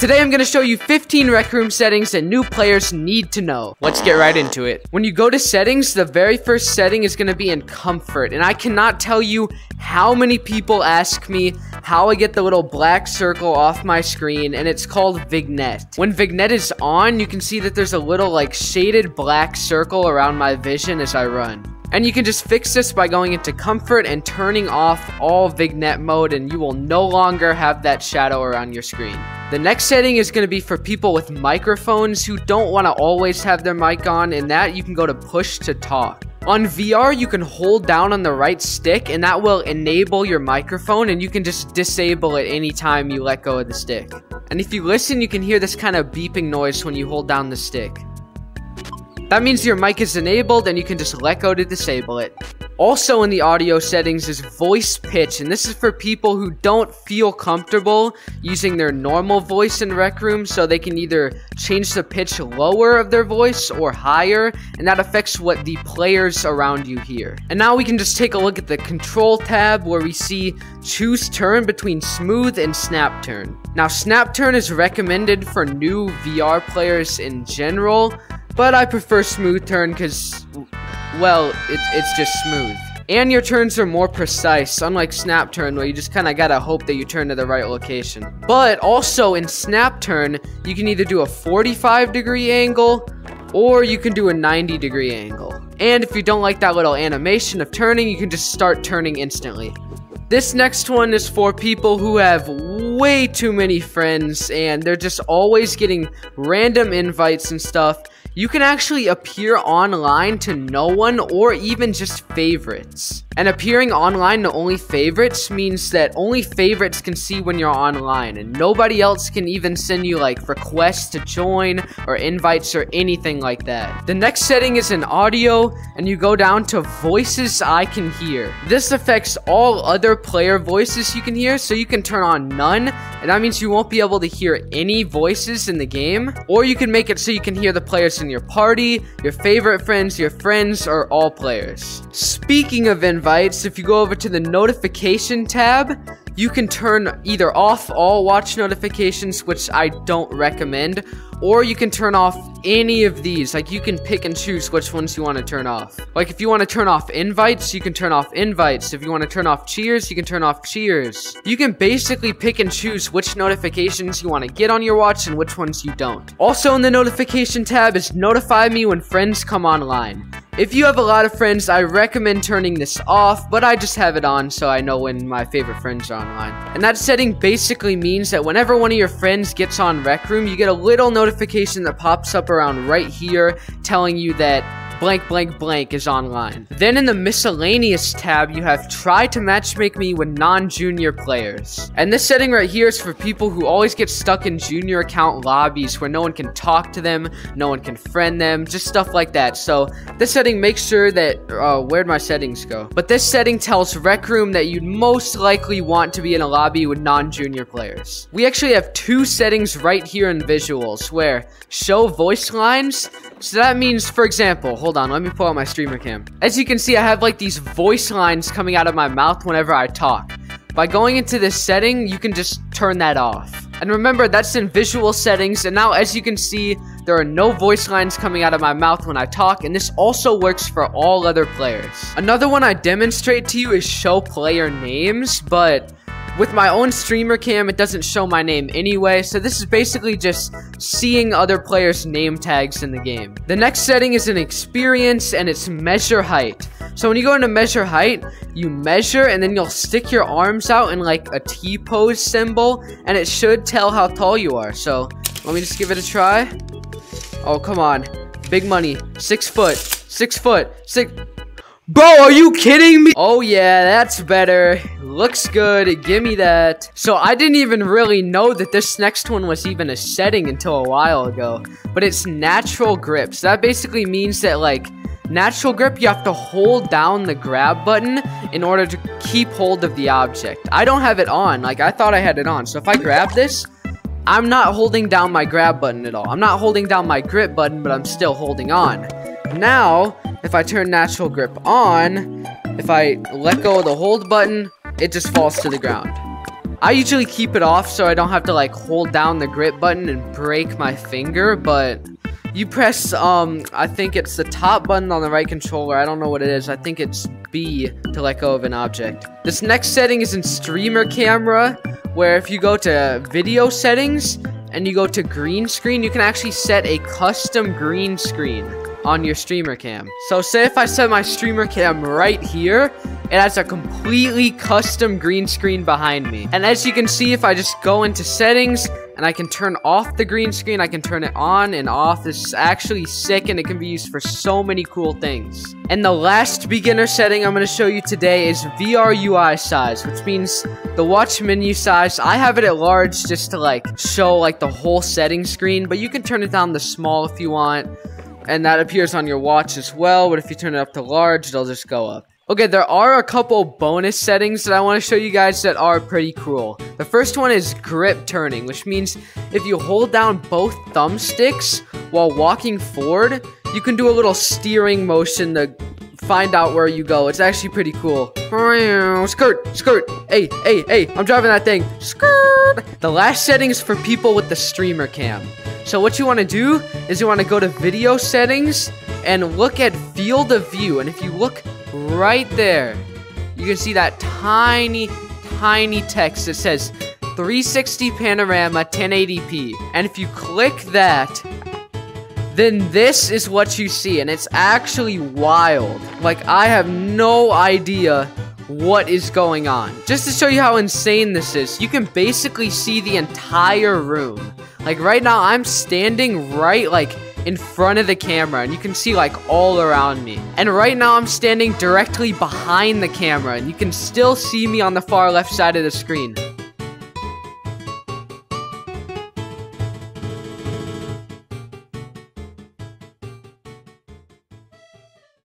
Today I'm going to show you 15 Rec Room settings that new players need to know. Let's get right into it. When you go to settings, the very first setting is going to be in comfort. And I cannot tell you how many people ask me how I get the little black circle off my screen, and it's called Vignette. When Vignette is on, you can see that there's a little like shaded black circle around my vision as I run. And you can just fix this by going into comfort and turning off all vignette mode, and you will no longer have that shadow around your screen. The next setting is going to be for people with microphones who don't want to always have their mic on, and that you can go to push to talk. On VR, you can hold down on the right stick, and that will enable your microphone, and you can just disable it anytime you let go of the stick. And if you listen, you can hear this kind of beeping noise when you hold down the stick. That means your mic is enabled and you can just let go to disable it. Also in the audio settings is voice pitch, and this is for people who don't feel comfortable using their normal voice in Rec Room, so they can either change the pitch lower of their voice or higher, and that affects what the players around you hear. And now we can just take a look at the control tab where we see choose turn between smooth and snap turn. Now snap turn is recommended for new VR players in general, but I prefer smooth turn because, well, it's just smooth. And your turns are more precise, unlike snap turn where you just kinda gotta hope that you turn to the right location. But also in snap turn, you can either do a 45-degree angle or you can do a 90-degree angle. And if you don't like that little animation of turning, you can just start turning instantly. This next one is for people who have way too many friends and they're just always getting random invites and stuff. You can actually appear online to no one or even just favorites. And appearing online to only favorites means that only favorites can see when you're online, and nobody else can even send you like requests to join or invites or anything like that. The next setting is in audio, and you go down to voices I can hear. This affects all other player voices you can hear, so you can turn on none, and that means you won't be able to hear any voices in the game, or you can make it so you can hear the players in your party, your favorite friends, your friends, or all players. Speaking of invites, if you go over to the notification tab, you can turn either off all watch notifications, which I don't recommend, or you can turn off any of these. Like, you can pick and choose which ones you want to turn off. Like, if you want to turn off invites, you can turn off invites. If you want to turn off cheers, you can turn off cheers. You can basically pick and choose which notifications you want to get on your watch and which ones you don't. Also in the notification tab is notify me when friends come online. If you have a lot of friends, I recommend turning this off, but I just have it on so I know when my favorite friends are online. And that setting basically means that whenever one of your friends gets on Rec Room, you get a little notification that pops up around right here telling you that blank blank blank is online. Then in the miscellaneous tab, you have try to matchmake me with non-junior players. And this setting right here is for people who always get stuck in junior account lobbies where no one can talk to them, no one can friend them, just stuff like that. So this setting makes sure that, where'd my settings go? But this setting tells Rec Room that you'd most likely want to be in a lobby with non-junior players. We actually have two settings right here in visuals where show voice lines. So that means, for example, hold on, let me pull out my streamer cam. As you can see, I have like these voice lines coming out of my mouth whenever I talk. By going into this setting, you can just turn that off. And remember, that's in visual settings, and now as you can see, there are no voice lines coming out of my mouth when I talk, and this also works for all other players. Another one I demonstrate to you is show player names, but with my own streamer cam, it doesn't show my name anyway, so this is basically just seeing other players' name tags in the game. The next setting is an experience, and it's measure height. So when you go into measure height, you measure, and then you'll stick your arms out in like a T-pose symbol, and it should tell how tall you are. So let me just give it a try. Oh, come on. Big money. 6 foot. 6 foot. 6... Bro, are you kidding me? Oh yeah, that's better. Looks good, give me that. So I didn't even really know that this next one was even a setting until a while ago, but it's natural grip. So that basically means that like natural grip, you have to hold down the grab button in order to keep hold of the object. I don't have it on, like I thought I had it on. So if I grab this, I'm not holding down my grab button at all. I'm not holding down my grip button, but I'm still holding on. Now, if I turn natural grip on, if I let go of the hold button, it just falls to the ground. I usually keep it off so I don't have to like hold down the grip button and break my finger, but you press, I think it's the top button on the right controller. I don't know what it is. I think it's B to let go of an object. This next setting is in streamer camera, where if you go to video settings and you go to green screen, you can actually set a custom green screen on your streamer cam. So say if I set my streamer cam right here, it has a completely custom green screen behind me. And as you can see, if I just go into settings and I can turn off the green screen, I can turn it on and off. This is actually sick, and it can be used for so many cool things. And the last beginner setting I'm going to show you today is VRUI size, which means the watch menu size. I have it at large just to like show like the whole setting screen, but you can turn it down to small if you want. And that appears on your watch as well, but if you turn it up to large, it'll just go up. Okay, there are a couple bonus settings that I want to show you guys that are pretty cool. The first one is grip turning, which means if you hold down both thumbsticks while walking forward, you can do a little steering motion to find out where you go. It's actually pretty cool. Skirt, skirt, hey, hey, hey, I'm driving that thing. Skirt! The last setting is for people with the streamer cam. So what you want to do is you want to go to video settings and look at field of view, and if you look right there, you can see that tiny, tiny text that says 360 panorama 1080p. And if you click that, then this is what you see, and it's actually wild. Like, I have no idea what is going on. Just to show you how insane this is, you can basically see the entire room. Like, right now, I'm standing right, like, in front of the camera, and you can see like all around me. And right now I'm standing directly behind the camera, and you can still see me on the far left side of the screen.